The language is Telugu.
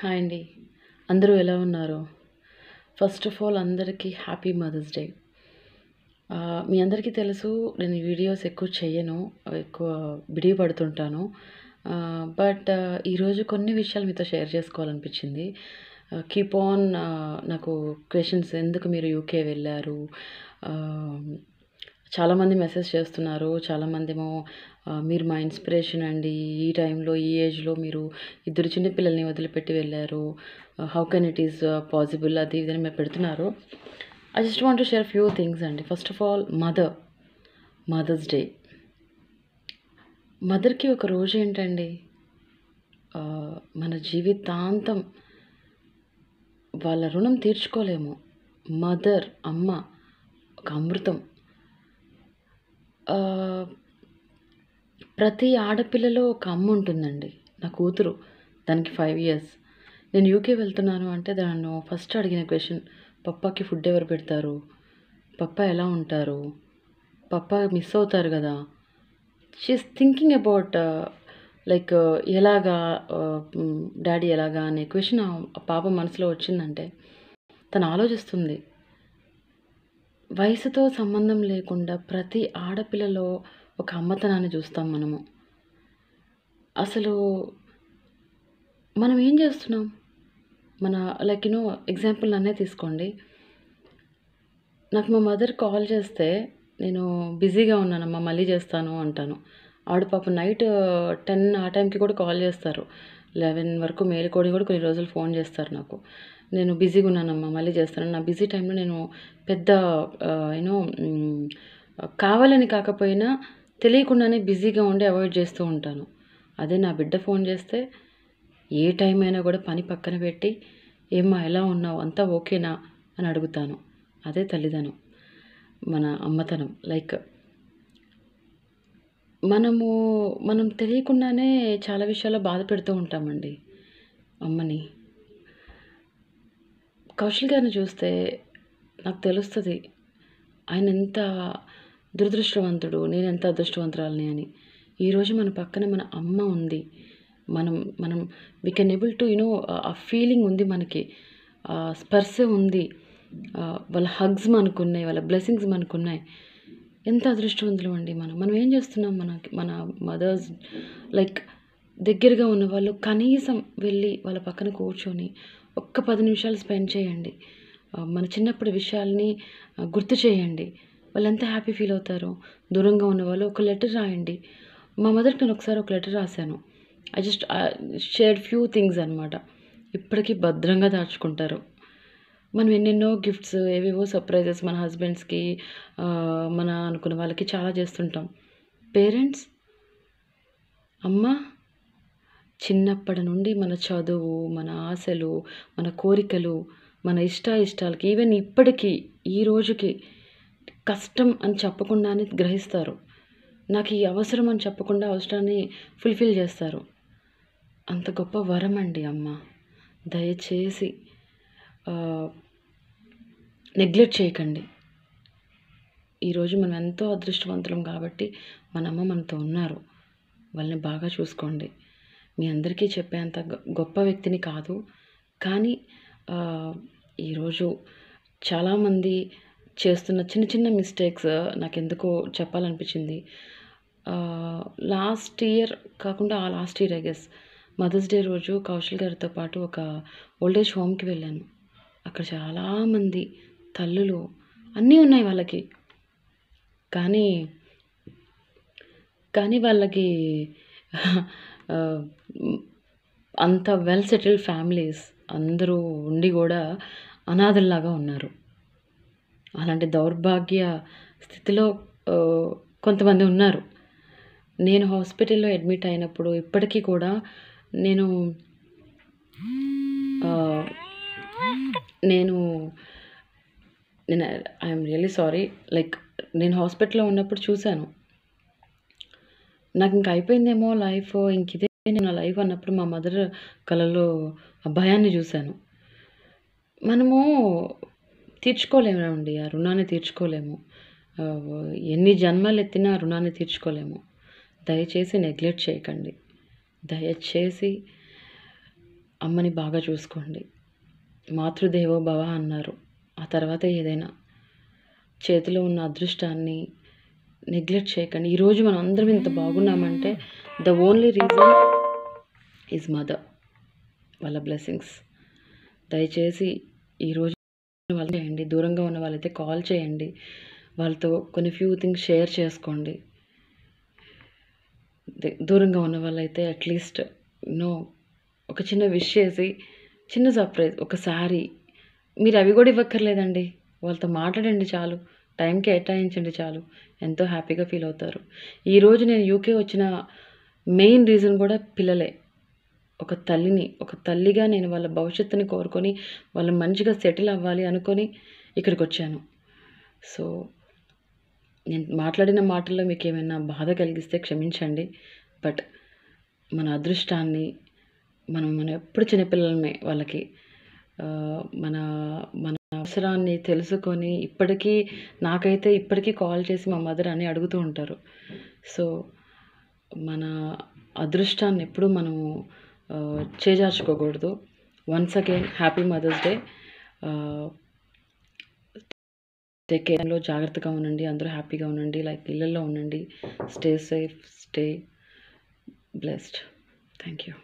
హాయ్ అండి, అందరూ ఎలా ఉన్నారు? ఫస్ట్ ఆఫ్ ఆల్ అందరికీ హ్యాపీ మదర్స్ డే. మీ అందరికీ తెలుసు, నేను వీడియోస్ ఎక్కువ చేయను, ఎక్కువ బిడియ పడుతుంటాను. బట్ ఈరోజు కొన్ని విషయాలు మీతో షేర్ చేసుకోవాలనిపించింది. కీప్ ఆన్ నాకు క్వశ్చన్స్, ఎందుకు మీరు యూకే వెళ్ళారు? చాలామంది మెసేజ్ చేస్తున్నారు, చాలామందేమో మీరు మా ఇన్స్పిరేషన్ అండి, ఈ టైంలో ఈ ఏజ్లో మీరు ఇద్దరు చిన్నపిల్లల్ని వదిలిపెట్టి వెళ్ళారు, how can it is possible, అది ఇదని మీరు పెడుతున్నారు. I just want to share few things అండి. First of all mother's day. మదర్కి ఒక రోజు ఏంటండి, మన జీవితాంతం వాళ్ళ రుణం తీర్చుకోలేము. మదర్, అమ్మ, ఒక అమృతం. ప్రతి ఆడపిల్లలో ఒక అమ్మ ఉంటుందండి. నా కూతురు, దానికి 5 years, నేను యూకే వెళ్తున్నాను అంటే దాన్ని ఫస్ట్ అడిగిన క్వశ్చన్, పప్పాకి ఫుడ్ ఎవరు పెడతారు, పప్పా ఎలా ఉంటారు, పప్పా మిస్ అవుతారు కదా. She is thinking about like ఎలాగా డాడీ ఎలాగా అనే క్వశ్చన్ పాప మనసులో వచ్చిందంటే తను ఆలోచిస్తుంది. వయసుతో సంబంధం లేకుండా ప్రతి ఆడపిల్లలో ఒక అమ్మతనాన్ని చూస్తాం మనము. అసలు మనం ఏం చేస్తున్నాం? మన లైక్ యూనో ఎగ్జాంపుల్ నన్నే తీసుకోండి. నాకు మా మదర్ కాల్ చేస్తే నేను బిజీగా ఉన్నానమ్మా, మళ్ళీ చేస్తాను అంటాను. ఆవిడ పాప నైట్ 10 ఆ టైంకి కూడా కాల్ చేస్తారు, 11 వరకు మేలుకోడి కూడా కొన్ని రోజులు ఫోన్ చేస్తారు నాకు. నేను బిజీగా ఉన్నానమ్మా, మళ్ళీ చేస్తాను. నా బిజీ టైంలో నేను పెద్ద యూనో కావాలని కాకపోయినా తెలియకుండానే బిజీగా ఉండి అవాయిడ్ చేస్తూ ఉంటాను. అదే నా బిడ్డ ఫోన్ చేస్తే ఏ టైం అయినా కూడా పని పక్కన పెట్టి, ఏమ్మా ఎలా ఉన్నావు, అంతా ఓకేనా అని అడుగుతాను. అదే తల్లిదనం, మన అమ్మతనం. లైక్ మనం తెలియకుండానే చాలా విషయాల్లో బాధ పెడుతూ ఉంటామండి అమ్మని. కౌశల్ గారిని చూస్తే నాకు తెలుస్తుంది ఆయన ఎంత దురదృష్టవంతుడు, నేను ఎంత అదృష్టవంతురాలని అని. ఈరోజు మన పక్కన మన అమ్మ ఉంది. మనం we can able to you know, ఆ ఫీలింగ్ ఉంది మనకి, స్పర్శ ఉంది, వాళ్ళ హగ్స్ మనకున్నాయి, వాళ్ళ బ్లెస్సింగ్స్ మనకున్నాయి. ఎంత అదృష్టవంతులు అండి మనం ఏం చేస్తున్నాం? మన మదర్స్ లైక్ దగ్గరగా ఉన్న వాళ్ళు కనీసం వెళ్ళి వాళ్ళ పక్కన కూర్చొని ఒక్క 10 నిమిషాలు స్పెండ్ చేయండి. మన చిన్నప్పుడు విషయాల్ని గుర్తు చేయండి, వాళ్ళు ఎంత హ్యాపీ ఫీల్ అవుతారు. దూరంగా ఉన్నవాళ్ళు ఒక లెటర్ రాయండి. మా మదర్కి నేను ఒకసారి ఒక లెటర్ రాశాను. I just shared few things అనమాట. ఇప్పటికీ భద్రంగా దాచుకుంటారు. మనం ఎన్నెన్నో గిఫ్ట్స్, ఏవేవో సర్ప్రైజెస్ మన హస్బెండ్స్కి, మన అనుకున్న వాళ్ళకి చాలా చేస్తుంటాం. పేరెంట్స్, అమ్మ చిన్నప్పటి నుండి మన చదువు, మన ఆశలు, మన కోరికలు, మన ఇష్టాలకి, ఈవెన్ ఇప్పటికీ ఈ రోజుకి కష్టం అని చెప్పకుండానే గ్రహిస్తారు. నాకు ఈ అవసరం అని చెప్పకుండా అవసరాన్ని ఫుల్ఫిల్ చేస్తారు. అంత గొప్ప వరం అండి అమ్మ. దయచేసి నెగ్లెక్ట్ చేయకండి. ఈరోజు మనం ఎంతో అదృష్టవంతులం కాబట్టి మన అమ్మ మనతో ఉన్నారు. వాళ్ళని బాగా చూసుకోండి. మీ అందరికీ చెప్పేంత గొప్ప వ్యక్తిని కాదు, కానీ ఈరోజు చాలామంది చేస్తున్న చిన్న చిన్న మిస్టేక్స్ నాకు ఎందుకో చెప్పాలనిపించింది. లాస్ట్ ఇయర్ కాకుండా last year I guess mother's day రోజు కౌశల్ గారితో పాటు ఒక ఓల్డేజ్ హోమ్కి వెళ్ళాను. అక్కడ చాలామంది తల్లులు, అన్నీ ఉన్నాయి వాళ్ళకి, కానీ వాళ్ళకి అంత వెల్ సెటిల్డ్ ఫ్యామిలీస్ అందరూ ఉండి కూడా అనాథల్లాగా ఉన్నారు. అలాంటి దౌర్భాగ్య స్థితిలో కొంతమంది ఉన్నారు. నేను హాస్పిటల్లో అడ్మిట్ అయినప్పుడు ఇప్పటికీ కూడా నేను ఐఎమ్ రియల్లీ సారీ, లైక్ నేను హాస్పిటల్లో ఉన్నప్పుడు చూశాను. నాకు ఇంక అయిపోయిందేమో లైఫ్, ఇంక ఇదే నా లైఫ్ అన్నప్పుడు మా మదర్ కళలో ఆ భయాన్ని చూశాను. మనము తీర్చుకోలేమండి, ఆ రుణాన్ని తీర్చుకోలేము. ఎన్ని జన్మలు ఎత్తినా ఆ రుణాన్ని తీర్చుకోలేము. దయచేసి నెగ్లెక్ట్ చేయకండి. దయచేసి అమ్మని బాగా చూసుకోండి, మాతృదేవో భవ అన్నారు. ఆ తర్వాత ఏదైనా చేతిలో ఉన్న అదృష్టాన్ని నెగ్లెక్ట్ చేయకండి. ఈరోజు మనం అందరం ఇంత బాగున్నామంటే the only reason is mother, వాళ్ళ బ్లెస్సింగ్స్. దయచేసి ఈరోజు వాళ్ళు చేయండి, దూరంగా ఉన్న వాళ్ళైతే కాల్ చేయండి, వాళ్ళతో కొన్ని ఫ్యూ థింగ్స్ షేర్ చేసుకోండి. దూరంగా ఉన్న వాళ్ళైతే అట్లీస్ట్ నో ఒక చిన్న విష్ చేసి చిన్న సర్ప్రైజ్, ఒక సారీ. మీరు అవి కూడా ఇవ్వక్కర్లేదండి, వాళ్ళతో మాట్లాడండి చాలు, టైం కేటాయించండి చాలు, ఎంతో హ్యాపీగా ఫీల్ అవుతారు. ఈరోజు నేను యూకే వచ్చిన మెయిన్ రీజన్ కూడా పిల్లలే. ఒక తల్లిగా నేను వాళ్ళ భవిష్యత్తుని కోరుకొని వాళ్ళు మంచిగా సెటిల్ అవ్వాలి అనుకొని ఇక్కడికి వచ్చాను. సో నేను మాట్లాడిన మాటల్లో మీకు ఏమైనా బాధ కలిగిస్తే క్షమించండి, బట్ మన అదృష్టాన్ని మనం ఎప్పుడు చిన్నపిల్లలమే, వాళ్ళకి మన మన అవసరాన్ని తెలుసుకొని నాకైతే ఇప్పటికీ కాల్ చేసి మా మదర్ అని అడుగుతూ ఉంటారు. సో మన అదృష్టాన్ని ఎప్పుడు మనము చేజార్చుకోకూడదు. Once again happy mother's day. Take కేర్లో జాగ్రత్తగా ఉండండి, అందరూ హ్యాపీగా ఉండండి, లైక్ ఇళ్ళల్లో ఉండండి. Stay safe, stay blessed. Thank you.